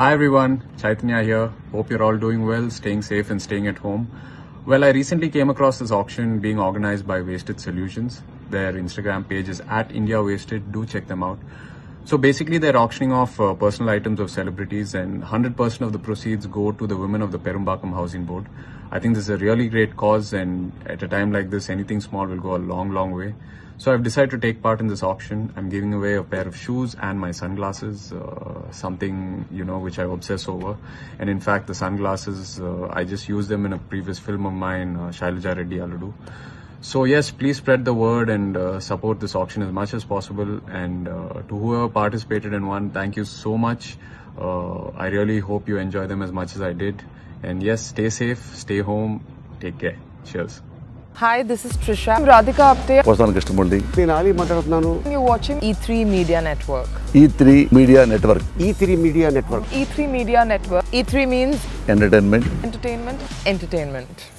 Hi everyone, Chaitanya here. Hope you're all doing well, staying safe and staying at home. Well, I recently came across this auction being organized by Wasted Solutions. Their Instagram page is at India Wasted. Do check them out. So basically they're auctioning off personal items of celebrities, and 100% of the proceeds go to the women of the Perumbakkam housing board. I think this is a really great cause, and at a time like this, anything small will go a long way. So I've decided to take part in this auction. I'm giving away a pair of shoes and my sunglasses, something, you know, which I obsess over. And in fact, the sunglasses, I just used them in a previous film of mine, Shailaja Reddy Aludu. So yes, please spread the word and support this auction as much as possible. And to whoever participated and won, thank you so much. I really hope you enjoy them as much as I did. And yes, stay safe, stay home, take care. Cheers. Hi, this is Trisha. I'm Radhika Apte. What's on Krishnamurthy? You're watching E3 Media Network. E3 Media Network. E3 Media Network. E3 Media Network. E3 means entertainment. Entertainment. Entertainment.